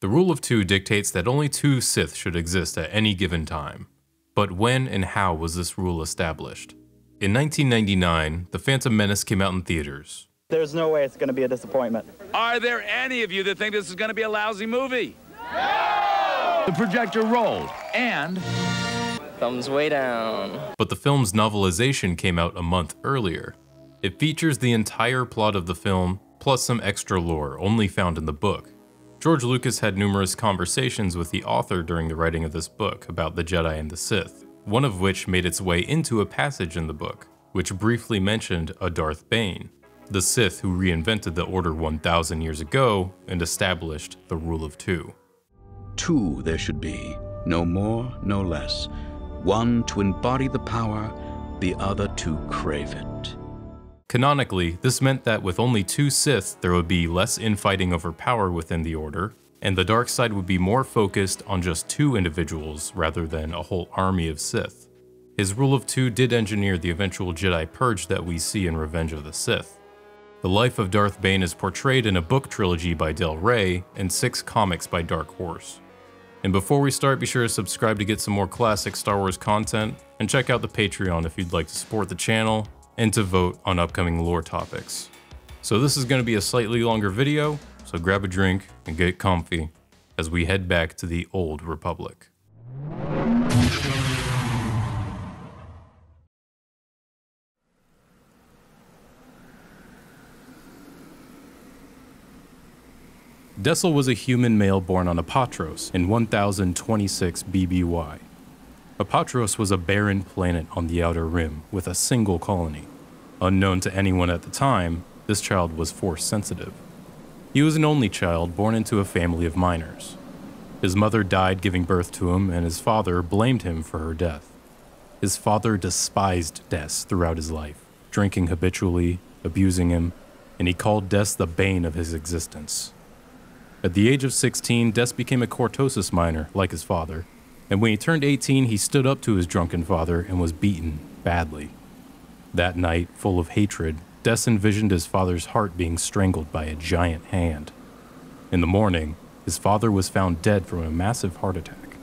The Rule of Two dictates that only two Sith should exist at any given time. But when and how was this rule established? In 1999, The Phantom Menace came out in theaters. There's no way it's going to be a disappointment. Are there any of you that think this is going to be a lousy movie? No! The projector rolled, and... thumbs way down. But the film's novelization came out a month earlier. It features the entire plot of the film, plus some extra lore only found in the book. George Lucas had numerous conversations with the author during the writing of this book about the Jedi and the Sith, one of which made its way into a passage in the book, which briefly mentioned a Darth Bane, the Sith who reinvented the Order 1,000 years ago and established the Rule of Two. Two there should be, no more, no less. One to embody the power, the other to crave it. Canonically, this meant that with only two Sith, there would be less infighting over power within the Order, and the dark side would be more focused on just two individuals rather than a whole army of Sith. His Rule of Two did engineer the eventual Jedi purge that we see in Revenge of the Sith. The life of Darth Bane is portrayed in a book trilogy by Del Rey and 6 comics by Dark Horse. And before we start, be sure to subscribe to get some more classic Star Wars content, and check out the Patreon if you'd like to support the channel, and to vote on upcoming lore topics. So this is going to be a slightly longer video, so grab a drink and get comfy as we head back to the Old Republic. Dessel was a human male born on Apatros in 1026 BBY. Apatros was a barren planet on the Outer Rim with a single colony. Unknown to anyone at the time, this child was force sensitive. He was an only child born into a family of miners. His mother died giving birth to him, and his father blamed him for her death. His father despised Des throughout his life, drinking habitually, abusing him, and he called Des the bane of his existence. At the age of 16, Des became a Qordis miner like his father, and when he turned 18, he stood up to his drunken father and was beaten badly. That night, full of hatred, Des envisioned his father's heart being strangled by a giant hand. In the morning, his father was found dead from a massive heart attack.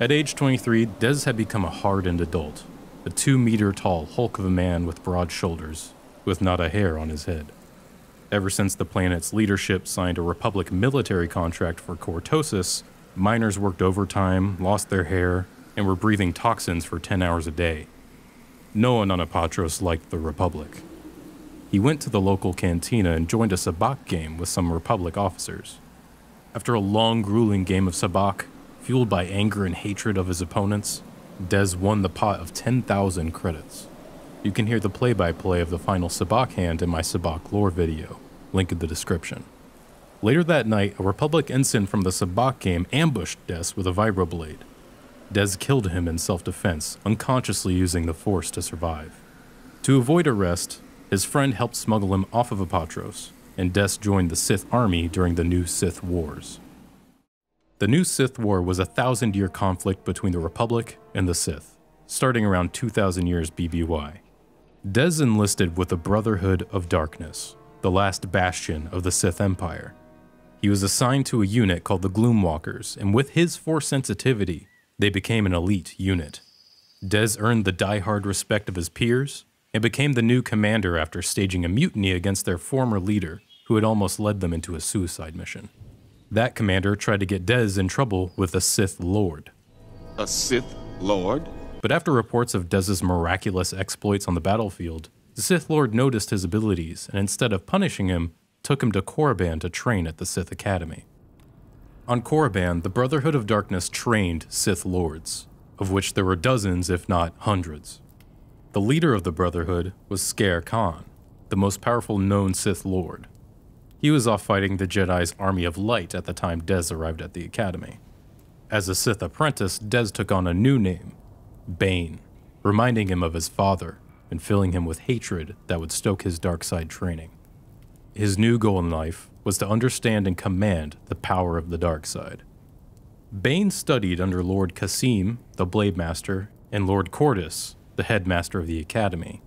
At age 23, Des had become a hardened adult, a 2-meter-tall hulk of a man with broad shoulders, with not a hair on his head. Ever since the planet's leadership signed a Republic military contract for Qordis, miners worked overtime, lost their hair, and were breathing toxins for 10 hours a day. No one on Apatros liked the Republic. He went to the local cantina and joined a Sabacc game with some Republic officers. After a long, grueling game of Sabacc, fueled by anger and hatred of his opponents, Des won the pot of 10,000 credits. You can hear the play-by-play of the final Sabacc hand in my Sabacc lore video, link in the description. Later that night, a Republic ensign from the Sabacc game ambushed Des with a vibroblade. Des killed him in self-defense, unconsciously using the Force to survive. To avoid arrest, his friend helped smuggle him off of Apatros, and Des joined the Sith Army during the New Sith Wars. The New Sith War was a 1,000-year conflict between the Republic and the Sith, starting around 2,000 years BBY. Des enlisted with the Brotherhood of Darkness, the last bastion of the Sith Empire. He was assigned to a unit called the Gloomwalkers, and with his Force sensitivity, they became an elite unit. Des earned the die-hard respect of his peers, and became the new commander after staging a mutiny against their former leader, who had almost led them into a suicide mission. That commander tried to get Des in trouble with a Sith Lord. A Sith Lord? But after reports of Des's miraculous exploits on the battlefield, the Sith Lord noticed his abilities, and instead of punishing him, took him to Korriban to train at the Sith Academy. On Korriban, the Brotherhood of Darkness trained Sith Lords, of which there were dozens if not hundreds. The leader of the Brotherhood was Scare Kaan, the most powerful known Sith Lord. He was off fighting the Jedi's Army of Light at the time Des arrived at the Academy. As a Sith apprentice, Des took on a new name, Bane, reminding him of his father and filling him with hatred that would stoke his dark side training. His new goal in life was to understand and command the power of the dark side. Bane studied under Lord Kas'im, the Blade Master, and Lord Qordis, the headmaster of the academy.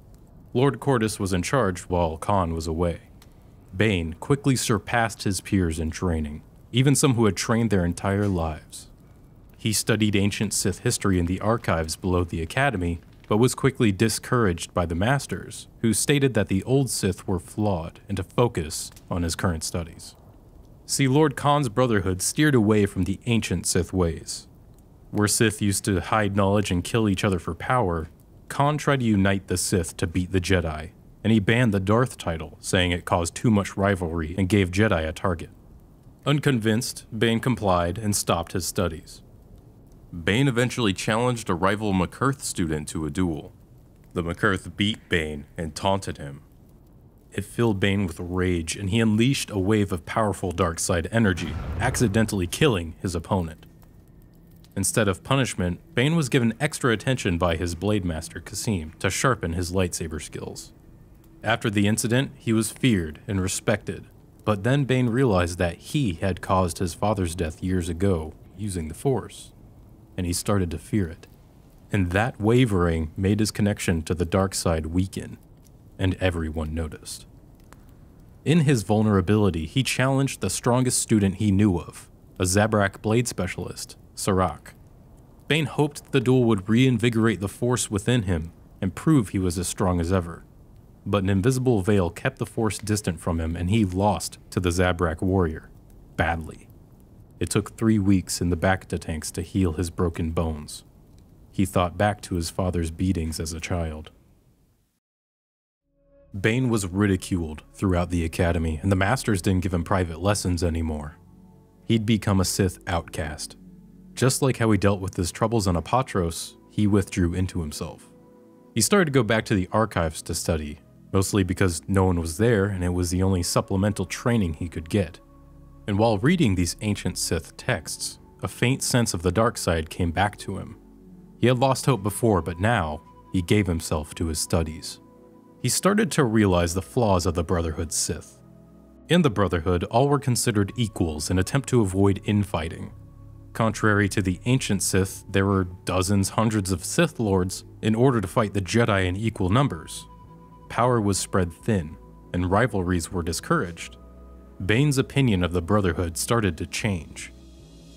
Lord Qordis was in charge while Kaan was away. Bane quickly surpassed his peers in training, even some who had trained their entire lives. He studied ancient Sith history in the archives below the academy, but was quickly discouraged by the masters, who stated that the old Sith were flawed and to focus on his current studies. See, Lord Kaan's Brotherhood steered away from the ancient Sith ways. Where Sith used to hide knowledge and kill each other for power, Kaan tried to unite the Sith to beat the Jedi, and he banned the Darth title, saying it caused too much rivalry and gave Jedi a target. Unconvinced, Bane complied and stopped his studies. Bane eventually challenged a rival McCurth student to a duel. The McCurth beat Bane and taunted him. It filled Bane with rage, and he unleashed a wave of powerful dark side energy, accidentally killing his opponent. Instead of punishment, Bane was given extra attention by his blade master Kas'im to sharpen his lightsaber skills. After the incident, he was feared and respected, but then Bane realized that he had caused his father's death years ago using the Force, and he started to fear it. And that wavering made his connection to the dark side weaken, and everyone noticed. In his vulnerability, he challenged the strongest student he knew of, a Sabacc blade specialist, Sirak. Bane hoped the duel would reinvigorate the Force within him and prove he was as strong as ever, but an invisible veil kept the Force distant from him, and he lost to the Sabacc warrior, badly. It took 3 weeks in the Bacta tanks to heal his broken bones. He thought back to his father's beatings as a child. Bane was ridiculed throughout the academy, and the masters didn't give him private lessons anymore. He'd become a Sith outcast. Just like how he dealt with his troubles on Apatros, he withdrew into himself. He started to go back to the archives to study, mostly because no one was there and it was the only supplemental training he could get. And while reading these ancient Sith texts, a faint sense of the dark side came back to him. He had lost hope before, but now he gave himself to his studies. He started to realize the flaws of the Brotherhood Sith. In the Brotherhood, all were considered equals in an attempt to avoid infighting. Contrary to the ancient Sith, there were dozens, hundreds of Sith Lords in order to fight the Jedi in equal numbers. Power was spread thin, and rivalries were discouraged. Bane's opinion of the Brotherhood started to change.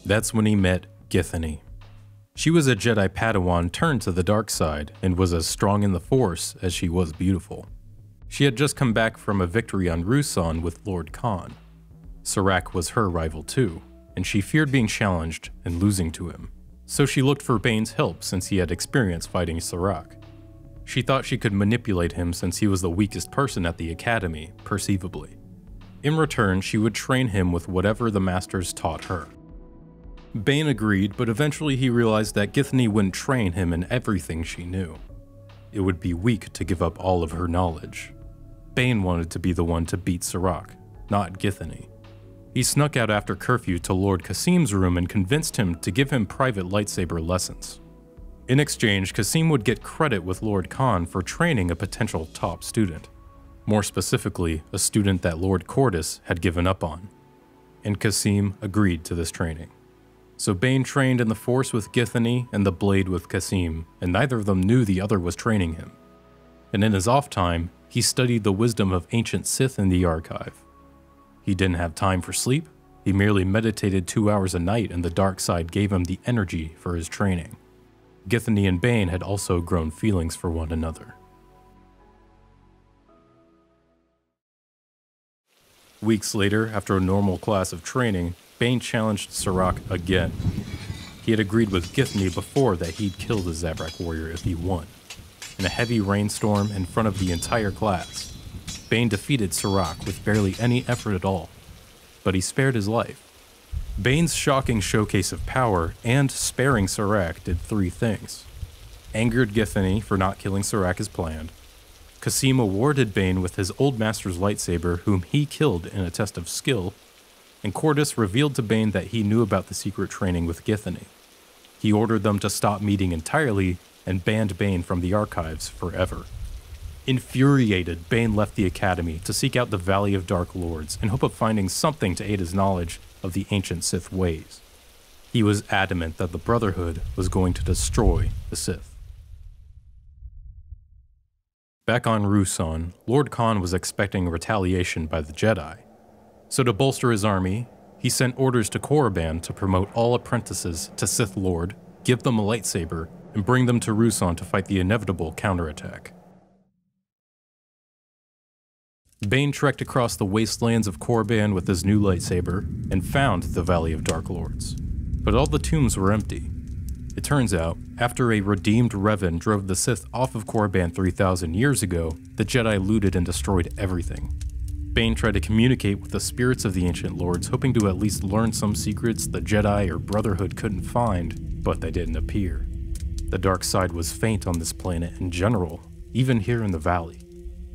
That's when he met Githany. She was a Jedi Padawan turned to the dark side and was as strong in the Force as she was beautiful. She had just come back from a victory on Ruusan with Lord Kaan. Sirak was her rival too, and she feared being challenged and losing to him. So she looked for Bane's help since he had experience fighting Sirak. She thought she could manipulate him since he was the weakest person at the academy, perceivably. In return, she would train him with whatever the masters taught her. Bane agreed, but eventually he realized that Githany wouldn't train him in everything she knew. It would be weak to give up all of her knowledge. Bane wanted to be the one to beat Sirak, not Githany. He snuck out after curfew to Lord Kas'im's room and convinced him to give him private lightsaber lessons. In exchange, Kas'im would get credit with Lord Kaan for training a potential top student. More specifically, a student that Lord Qordis had given up on. And Kas'im agreed to this training. So Bane trained in the Force with Githany and the Blade with Kas'im, and neither of them knew the other was training him. And in his off time, he studied the wisdom of ancient Sith in the archive. He didn't have time for sleep, he merely meditated 2 hours a night, and the dark side gave him the energy for his training. Githany and Bane had also grown feelings for one another. Weeks later, after a normal class of training, Bane challenged Sirak again. He had agreed with Githany before that he'd kill the Sabacc warrior if he won. In a heavy rainstorm in front of the entire class, Bane defeated Sirak with barely any effort at all, but he spared his life. Bane's shocking showcase of power and sparing Sirak did three things. Angered Githany for not killing Sirak as planned, Kas'im awarded Bane with his old master's lightsaber, whom he killed in a test of skill, and Qordis revealed to Bane that he knew about the secret training with Githany. He ordered them to stop meeting entirely and banned Bane from the archives forever. Infuriated, Bane left the academy to seek out the Valley of Dark Lords in hope of finding something to aid his knowledge of the ancient Sith ways. He was adamant that the Brotherhood was going to destroy the Sith. Back on Ruusan, Lord Kaan was expecting retaliation by the Jedi. So to bolster his army, he sent orders to Korriban to promote all apprentices to Sith Lord, give them a lightsaber, and bring them to Ruusan to fight the inevitable counterattack. Bane trekked across the wastelands of Korriban with his new lightsaber and found the Valley of Dark Lords, but all the tombs were empty. It turns out, after a redeemed Revan drove the Sith off of Korriban 3,000 years ago, the Jedi looted and destroyed everything. Bane tried to communicate with the spirits of the ancient lords, hoping to at least learn some secrets the Jedi or Brotherhood couldn't find, but they didn't appear. The dark side was faint on this planet in general, even here in the valley.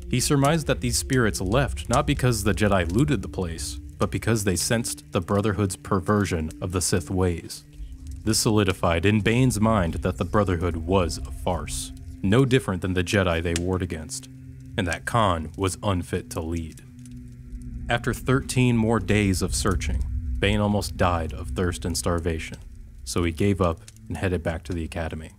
He surmised that these spirits left not because the Jedi looted the place, but because they sensed the Brotherhood's perversion of the Sith ways. This solidified in Bane's mind that the Brotherhood was a farce, no different than the Jedi they warred against, and that Kaan was unfit to lead. After 13 more days of searching, Bane almost died of thirst and starvation, so he gave up and headed back to the academy.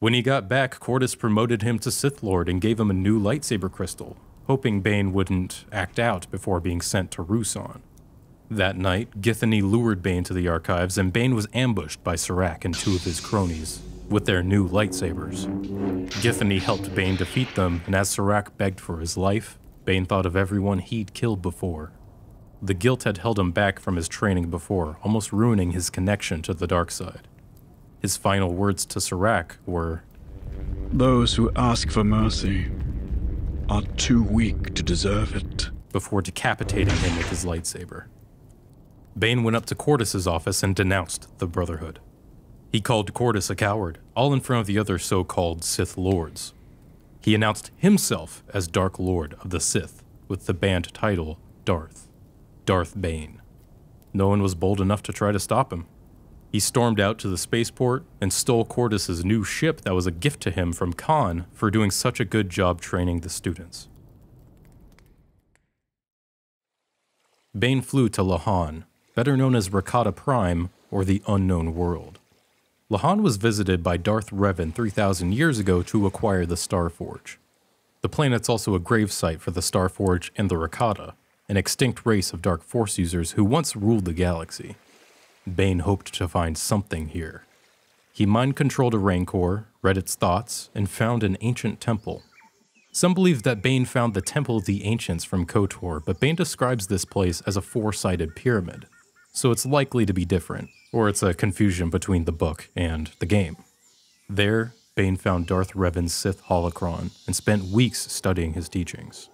When he got back, Qordis promoted him to Sith Lord and gave him a new lightsaber crystal, hoping Bane wouldn't act out before being sent to Ruusan. That night, Githany lured Bane to the archives, and Bane was ambushed by Sirak and two of his cronies with their new lightsabers. Githany helped Bane defeat them, and as Sirak begged for his life, Bane thought of everyone he'd killed before. The guilt had held him back from his training before, almost ruining his connection to the dark side. His final words to Sirak were, "Those who ask for mercy are too weak to deserve it," before decapitating him with his lightsaber. Bane went up to Qordis' office and denounced the Brotherhood. He called Qordis a coward, all in front of the other so-called Sith Lords. He announced himself as Dark Lord of the Sith, with the banned title Darth Bane. No one was bold enough to try to stop him. He stormed out to the spaceport and stole Qordis' new ship that was a gift to him from Kaan for doing such a good job training the students. Bane flew to Lehon, better known as Rakata Prime, or the Unknown World. Lehon was visited by Darth Revan 3,000 years ago to acquire the Starforge. The planet's also a gravesite for the Starforge and the Rakata, an extinct race of dark force users who once ruled the galaxy. Bane hoped to find something here. He mind-controlled a rancor, read its thoughts, and found an ancient temple. Some believe that Bane found the Temple of the Ancients from KOTOR, but Bane describes this place as a four-sided pyramid, so it's likely to be different, or it's a confusion between the book and the game. There, Bane found Darth Revan's Sith holocron and spent weeks studying his teachings.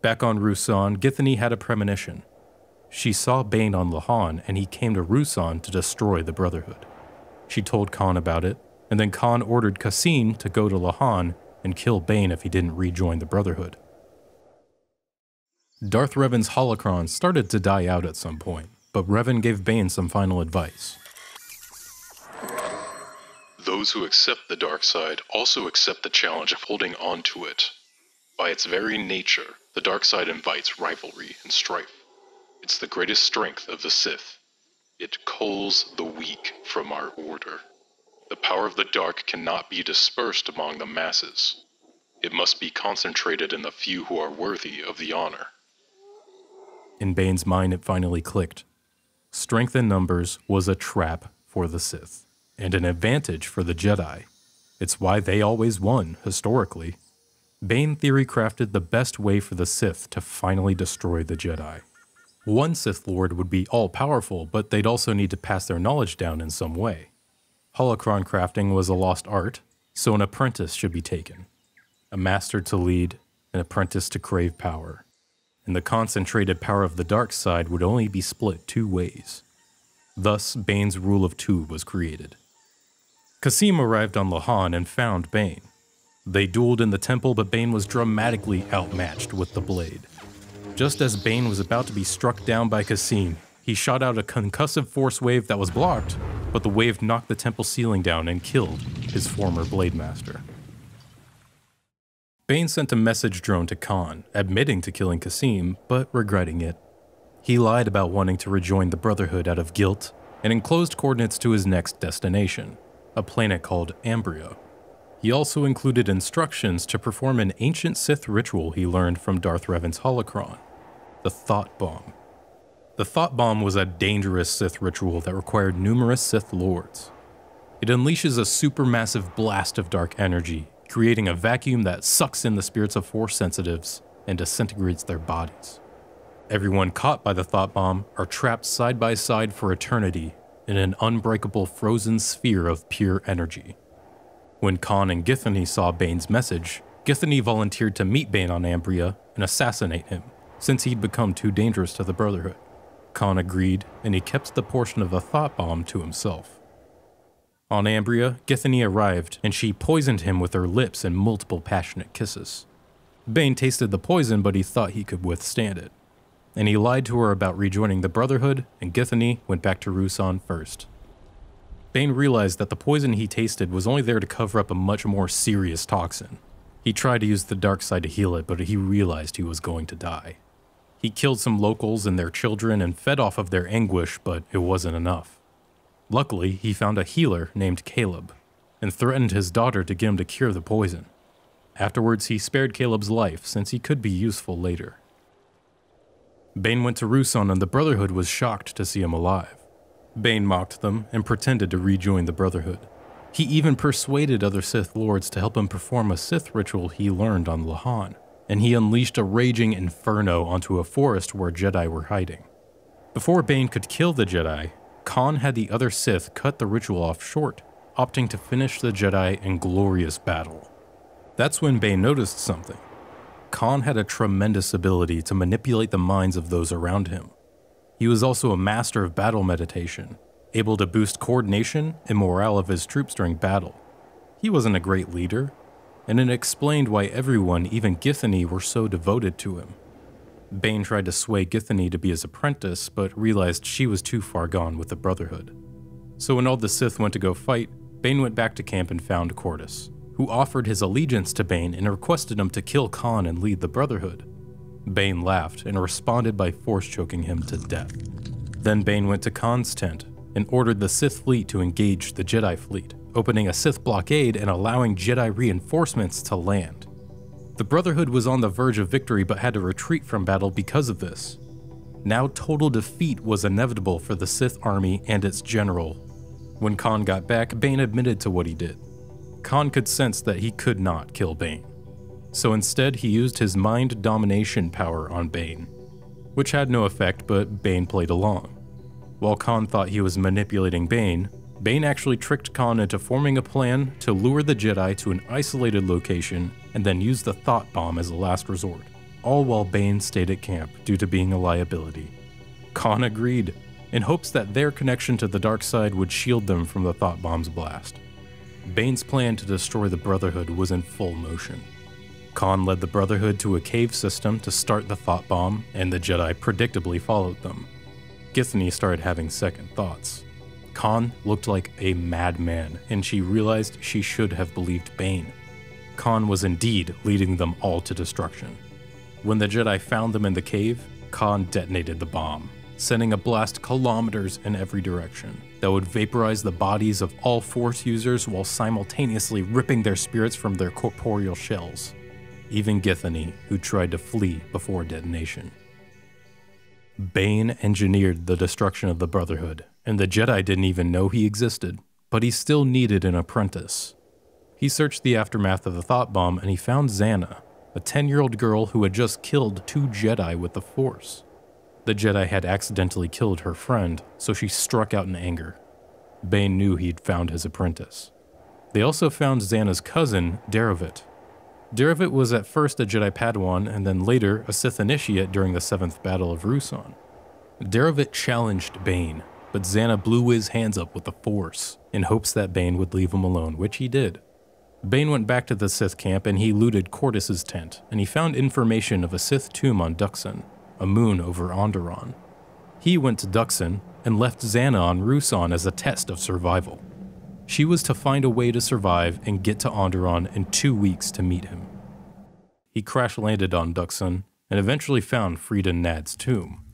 Back on Ruusan, Githany had a premonition. She saw Bane on Lehon, and he came to Ruusan to destroy the Brotherhood. She told Kaan about it, and then Kaan ordered Kas'im to go to Lehon and kill Bane if he didn't rejoin the Brotherhood. Darth Revan's holocron started to die out at some point, but Revan gave Bane some final advice. "Those who accept the dark side also accept the challenge of holding on to it. By its very nature, the dark side invites rivalry and strife. It's the greatest strength of the Sith. It culls the weak from our order. The power of the dark cannot be dispersed among the masses. It must be concentrated in the few who are worthy of the honor." In Bane's mind, it finally clicked. Strength in numbers was a trap for the Sith, and an advantage for the Jedi. It's why they always won, historically. Bane theorycrafted the best way for the Sith to finally destroy the Jedi. One Sith Lord would be all-powerful, but they'd also need to pass their knowledge down in some way. Holocron crafting was a lost art, so an apprentice should be taken. A master to lead, an apprentice to crave power. And the concentrated power of the dark side would only be split two ways. Thus, Bane's Rule of Two was created. Kas'im arrived on Lehon and found Bane. They dueled in the temple, but Bane was dramatically outmatched with the blade. Just as Bane was about to be struck down by Kas'im, he shot out a concussive force wave that was blocked, but the wave knocked the temple ceiling down and killed his former blade master. Bane sent a message drone to Kaan, admitting to killing Kas'im, but regretting it. He lied about wanting to rejoin the Brotherhood out of guilt, and enclosed coordinates to his next destination, a planet called Ambria. He also included instructions to perform an ancient Sith ritual he learned from Darth Revan's holocron. the Thought Bomb. The Thought Bomb was a dangerous Sith ritual that required numerous Sith Lords. It unleashes a supermassive blast of dark energy, creating a vacuum that sucks in the spirits of Force sensitives and disintegrates their bodies. Everyone caught by the Thought Bomb are trapped side by side for eternity in an unbreakable frozen sphere of pure energy. When Kaan and Githany saw Bane's message, Githany volunteered to meet Bane on Ambria and assassinate him, since he'd become too dangerous to the Brotherhood. Kaan agreed, and he kept the portion of the Thought Bomb to himself. On Ambria, Githany arrived, and she poisoned him with her lips in multiple passionate kisses. Bane tasted the poison, but he thought he could withstand it, and he lied to her about rejoining the Brotherhood, and Githany went back to Ruusan first. Bane realized that the poison he tasted was only there to cover up a much more serious toxin. He tried to use the dark side to heal it, but he realized he was going to die. He killed some locals and their children and fed off of their anguish, but it wasn't enough. Luckily, he found a healer named Caleb, and threatened his daughter to get him to cure the poison. Afterwards, he spared Caleb's life, since he could be useful later. Bane went to Ruusan, and the Brotherhood was shocked to see him alive. Bane mocked them and pretended to rejoin the Brotherhood. He even persuaded other Sith Lords to help him perform a Sith ritual he learned on Lehon, and he unleashed a raging inferno onto a forest where Jedi were hiding. Before Bane could kill the Jedi, Kaan had the other Sith cut the ritual off short, opting to finish the Jedi in glorious battle. That's when Bane noticed something. Kaan had a tremendous ability to manipulate the minds of those around him. He was also a master of battle meditation, able to boost coordination and morale of his troops during battle. He wasn't a great leader, and it explained why everyone, even Githany, were so devoted to him. Bane tried to sway Githany to be his apprentice, but realized she was too far gone with the Brotherhood. So when all the Sith went to go fight, Bane went back to camp and found Qordis, who offered his allegiance to Bane and requested him to kill Kaan and lead the Brotherhood. Bane laughed and responded by force-choking him to death. Then Bane went to Kaan's tent and ordered the Sith fleet to engage the Jedi fleet, opening a Sith blockade and allowing Jedi reinforcements to land. The Brotherhood was on the verge of victory but had to retreat from battle because of this. Now total defeat was inevitable for the Sith army and its general. When Kaan got back, Bane admitted to what he did. Kaan could sense that he could not kill Bane. So instead, he used his mind domination power on Bane, which had no effect, but Bane played along. While Kaan thought he was manipulating Bane, Bane actually tricked Kaan into forming a plan to lure the Jedi to an isolated location and then use the Thought Bomb as a last resort, all while Bane stayed at camp due to being a liability. Kaan agreed, in hopes that their connection to the dark side would shield them from the Thought Bomb's blast. Bane's plan to destroy the Brotherhood was in full motion. Kaan led the Brotherhood to a cave system to start the Thought Bomb, and the Jedi predictably followed them. Githany started having second thoughts. Kaan looked like a madman, and she realized she should have believed Bane. Kaan was indeed leading them all to destruction. When the Jedi found them in the cave, Kaan detonated the bomb, sending a blast kilometers in every direction that would vaporize the bodies of all Force users while simultaneously ripping their spirits from their corporeal shells. Even Githany, who tried to flee before detonation. Bane engineered the destruction of the Brotherhood, and the Jedi didn't even know he existed, but he still needed an apprentice. He searched the aftermath of the Thought Bomb and he found Zannah, a 10-year-old girl who had just killed 2 Jedi with the Force. The Jedi had accidentally killed her friend, so she struck out in anger. Bane knew he'd found his apprentice. They also found Zannah's cousin, Darovit. Darovit was at first a Jedi Padawan and then later a Sith initiate during the 7th Battle of Ruusan. Darovit challenged Bane, but Zannah blew his hands up with the Force in hopes that Bane would leave him alone, which he did. Bane went back to the Sith camp and he looted Qordis' tent, and he found information of a Sith tomb on Dxun, a moon over Onderon. He went to Dxun and left Zannah on Ruusan as a test of survival. She was to find a way to survive and get to Onderon in 2 weeks to meet him. He crash-landed on Dxun and eventually found Frida Nad's tomb.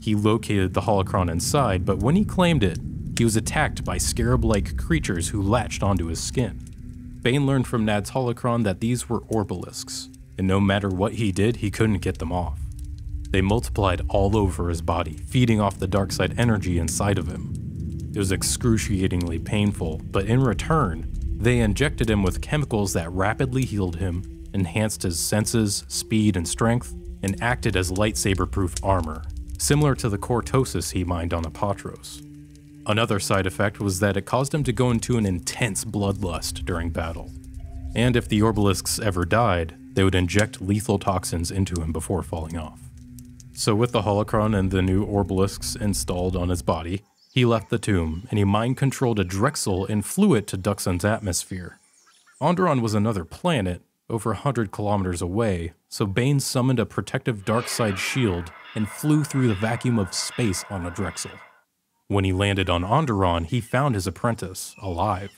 He located the holocron inside, but when he claimed it, he was attacked by scarab-like creatures who latched onto his skin. Bane learned from Nad's holocron that these were Orbalisks, and no matter what he did, he couldn't get them off. They multiplied all over his body, feeding off the dark side energy inside of him. It was excruciatingly painful, but in return, they injected him with chemicals that rapidly healed him, enhanced his senses, speed, and strength, and acted as lightsaber-proof armor, similar to the cortosis he mined on Apatros. Another side effect was that it caused him to go into an intense bloodlust during battle, and if the Orbalisks ever died, they would inject lethal toxins into him before falling off. So with the holocron and the new Orbalisks installed on his body, he left the tomb, and he mind-controlled a Drexel and flew it to Dxun's atmosphere. Onderon was another planet, over 100 kilometers away, so Bane summoned a protective dark side shield and flew through the vacuum of space on a Drexel. When he landed on Onderon, he found his apprentice, alive.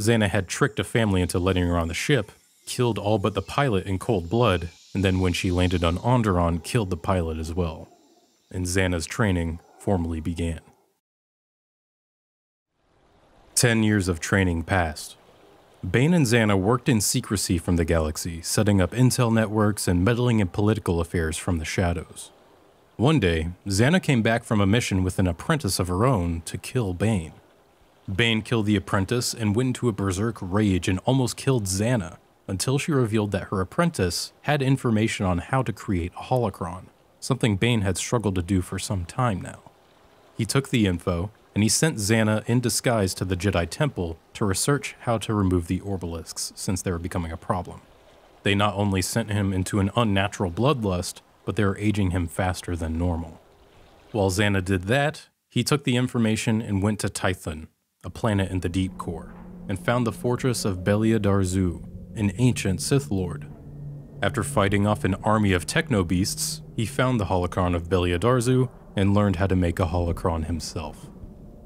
Zannah had tricked a family into letting her on the ship, killed all but the pilot in cold blood, and then when she landed on Onderon, killed the pilot as well. And Zannah's training formally began. 10 years of training passed. Bane and Zannah worked in secrecy from the galaxy, setting up intel networks and meddling in political affairs from the shadows. One day, Zannah came back from a mission with an apprentice of her own to kill Bane. Bane killed the apprentice and went into a berserk rage and almost killed Zannah, until she revealed that her apprentice had information on how to create a holocron, something Bane had struggled to do for some time now. He took the info, and he sent Zannah in disguise to the Jedi Temple to research how to remove the Orbalisks since they were becoming a problem. They not only sent him into an unnatural bloodlust, but they were aging him faster than normal. While Zannah did that, he took the information and went to Tython, a planet in the Deep Core, and found the fortress of Belia Darzu, an ancient Sith Lord. After fighting off an army of techno-beasts, he found the holocron of Belia Darzu and learned how to make a holocron himself.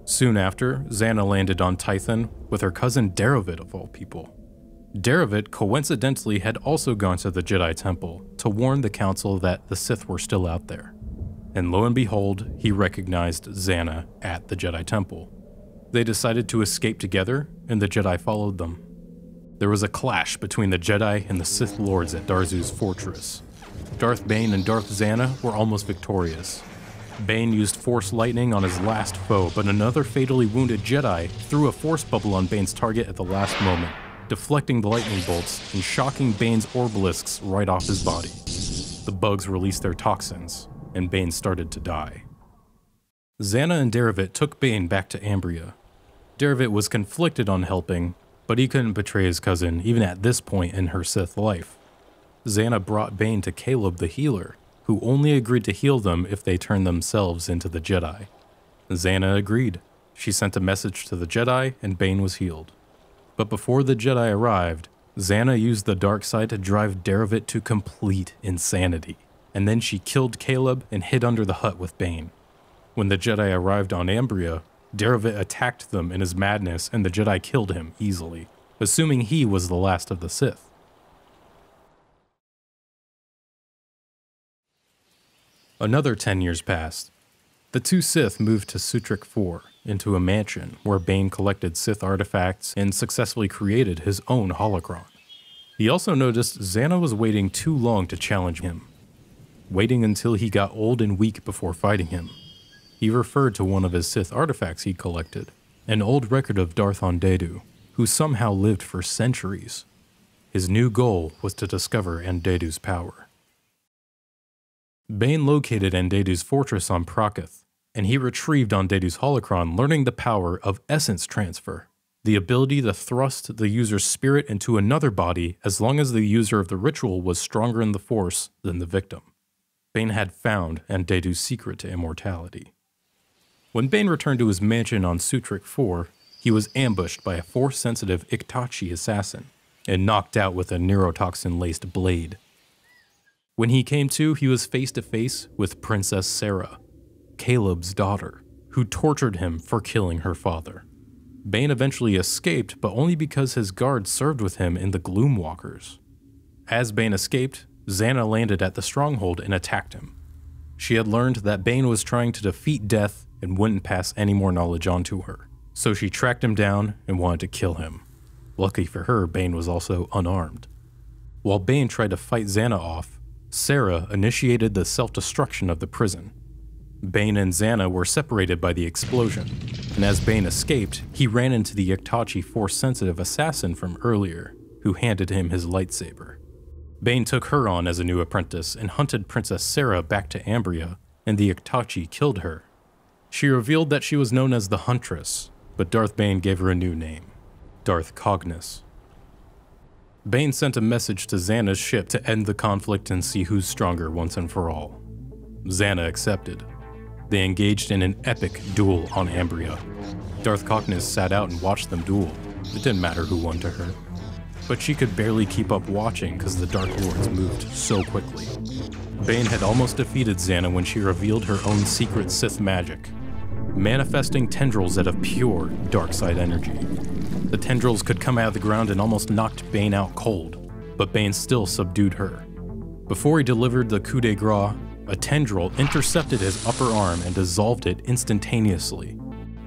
Soon after, Zannah landed on Tython with her cousin Darovit of all people. Darovit coincidentally had also gone to the Jedi Temple to warn the Council that the Sith were still out there. And lo and behold, he recognized Zannah at the Jedi Temple. They decided to escape together, and the Jedi followed them. There was a clash between the Jedi and the Sith Lords at Darzu's fortress. Darth Bane and Darth Zannah were almost victorious. Bane used Force Lightning on his last foe, but another fatally wounded Jedi threw a Force Bubble on Bane's target at the last moment, deflecting the lightning bolts and shocking Bane's Orbalisks right off his body. The bugs released their toxins, and Bane started to die. Zannah and Darovit took Bane back to Ambria. Darovit was conflicted on helping, but he couldn't betray his cousin even at this point in her Sith life. Zannah brought Bane to Caleb the Healer, who only agreed to heal them if they turned themselves into the Jedi. Zannah agreed. She sent a message to the Jedi, and Bane was healed. But before the Jedi arrived, Zannah used the dark side to drive Darovit to complete insanity, and then she killed Caleb and hid under the hut with Bane. When the Jedi arrived on Ambria, Darovit attacked them in his madness, and the Jedi killed him easily, assuming he was the last of the Sith. Another 10 years passed. The two Sith moved to Sutric IV, into a mansion where Bane collected Sith artifacts and successfully created his own holocron. He also noticed Zannah was waiting too long to challenge him, waiting until he got old and weak before fighting him. He referred to one of his Sith artifacts he collected, an old record of Darth Andedu, who somehow lived for centuries. His new goal was to discover Andedu's power. Bane located Andedu's fortress on Prakith, and he retrieved Andedu's holocron, learning the power of essence transfer, the ability to thrust the user's spirit into another body as long as the user of the ritual was stronger in the Force than the victim. Bane had found Andedu's secret to immortality. When Bane returned to his mansion on Sutric IV, he was ambushed by a Force-sensitive Iktachi assassin and knocked out with a neurotoxin-laced blade. When he came to, he was face to face with Princess Sarah, Caleb's daughter, who tortured him for killing her father. Bane eventually escaped, but only because his guard served with him in the Gloomwalkers. As Bane escaped, Zannah landed at the stronghold and attacked him. She had learned that Bane was trying to defeat death and wouldn't pass any more knowledge on to her, so she tracked him down and wanted to kill him. Lucky for her, Bane was also unarmed. While Bane tried to fight Zannah off, Sarah initiated the self-destruction of the prison. Bane and Zannah were separated by the explosion, and as Bane escaped, he ran into the Iktachi Force-sensitive assassin from earlier, who handed him his lightsaber. Bane took her on as a new apprentice and hunted Princess Sarah back to Ambria, and the Iktachi killed her. She revealed that she was known as the Huntress, but Darth Bane gave her a new name, Darth Cognus. Bane sent a message to Xana's ship to end the conflict and see who's stronger once and for all. Zannah accepted. They engaged in an epic duel on Ambria. Darth Cognus sat out and watched them duel. It didn't matter who won to her. But she could barely keep up watching because the Dark Lords moved so quickly. Bane had almost defeated Zannah when she revealed her own secret Sith magic, manifesting tendrils out of pure dark side energy. The tendrils could come out of the ground and almost knocked Bane out cold, but Bane still subdued her. Before he delivered the coup de grace, a tendril intercepted his upper arm and dissolved it instantaneously.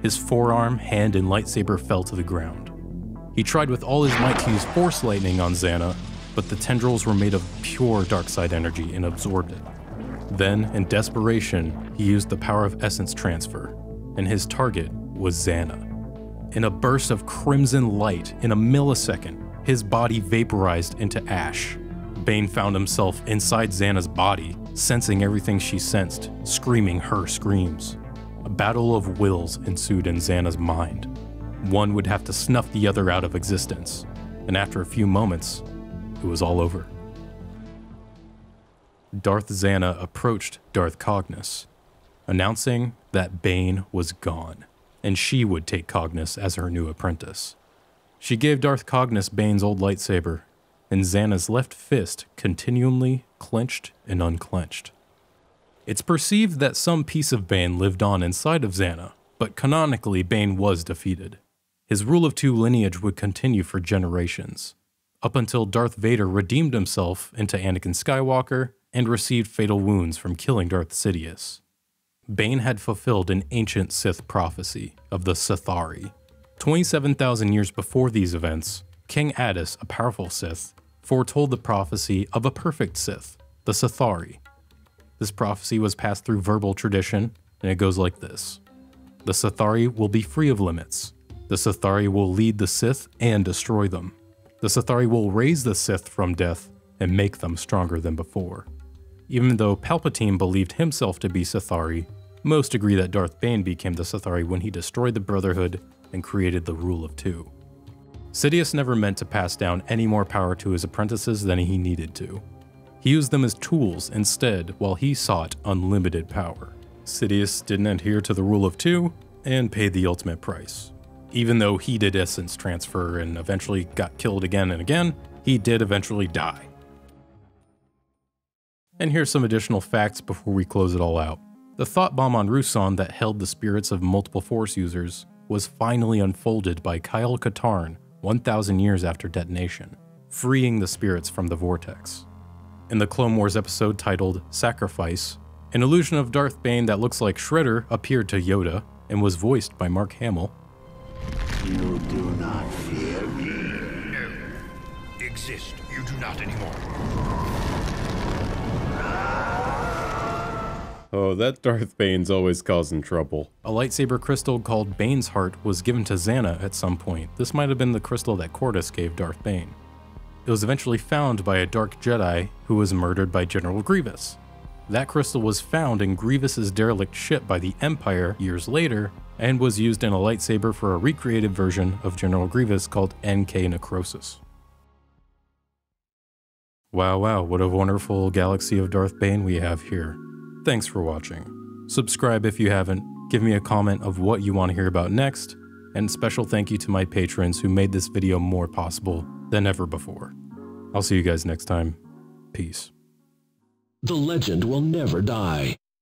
His forearm, hand, and lightsaber fell to the ground. He tried with all his might to use Force Lightning on Zannah, but the tendrils were made of pure dark side energy and absorbed it. Then, in desperation, he used the power of Essence Transfer, and his target was Zannah. In a burst of crimson light, in a millisecond, his body vaporized into ash. Bane found himself inside Xana's body, sensing everything she sensed, screaming her screams. A battle of wills ensued in Xana's mind. One would have to snuff the other out of existence, and after a few moments, it was all over. Darth Zannah approached Darth Cognus, announcing that Bane was gone, and she would take Cognus as her new apprentice. She gave Darth Cognus Bane's old lightsaber, and Xana's left fist continually clenched and unclenched. It's perceived that some piece of Bane lived on inside of Zannah, but canonically Bane was defeated. His Rule of Two lineage would continue for generations, up until Darth Vader redeemed himself into Anakin Skywalker and received fatal wounds from killing Darth Sidious. Bane had fulfilled an ancient Sith prophecy of the Sithari. 27,000 years before these events, King Addis, a powerful Sith, foretold the prophecy of a perfect Sith, the Sithari. This prophecy was passed through verbal tradition, and it goes like this. The Sithari will be free of limits. The Sithari will lead the Sith and destroy them. The Sithari will raise the Sith from death and make them stronger than before. Even though Palpatine believed himself to be Sithari, most agree that Darth Bane became the Sithari when he destroyed the Brotherhood and created the Rule of Two. Sidious never meant to pass down any more power to his apprentices than he needed to. He used them as tools instead while he sought unlimited power. Sidious didn't adhere to the Rule of Two and paid the ultimate price. Even though he did essence transfer and eventually got killed again and again, he did eventually die. And here's some additional facts before we close it all out. The Thought Bomb on Ruusan that held the spirits of multiple Force users was finally unfolded by Kyle Katarn 1,000 years after detonation, freeing the spirits from the vortex. In the Clone Wars episode titled Sacrifice, an illusion of Darth Bane that looks like Shredder appeared to Yoda and was voiced by Mark Hamill. You do not fear me. No. Exist. You do not anymore. Oh, that Darth Bane's always causing trouble. A lightsaber crystal called Bane's Heart was given to Zannah at some point. This might have been the crystal that Qordis gave Darth Bane. It was eventually found by a dark Jedi who was murdered by General Grievous. That crystal was found in Grievous's derelict ship by the Empire years later and was used in a lightsaber for a recreated version of General Grievous called NK Necrosis. Wow, wow, what a wonderful galaxy of Darth Bane we have here. Thanks for watching. Subscribe if you haven't, give me a comment of what you want to hear about next, and special thank you to my patrons who made this video more possible than ever before. I'll see you guys next time. Peace. The legend will never die.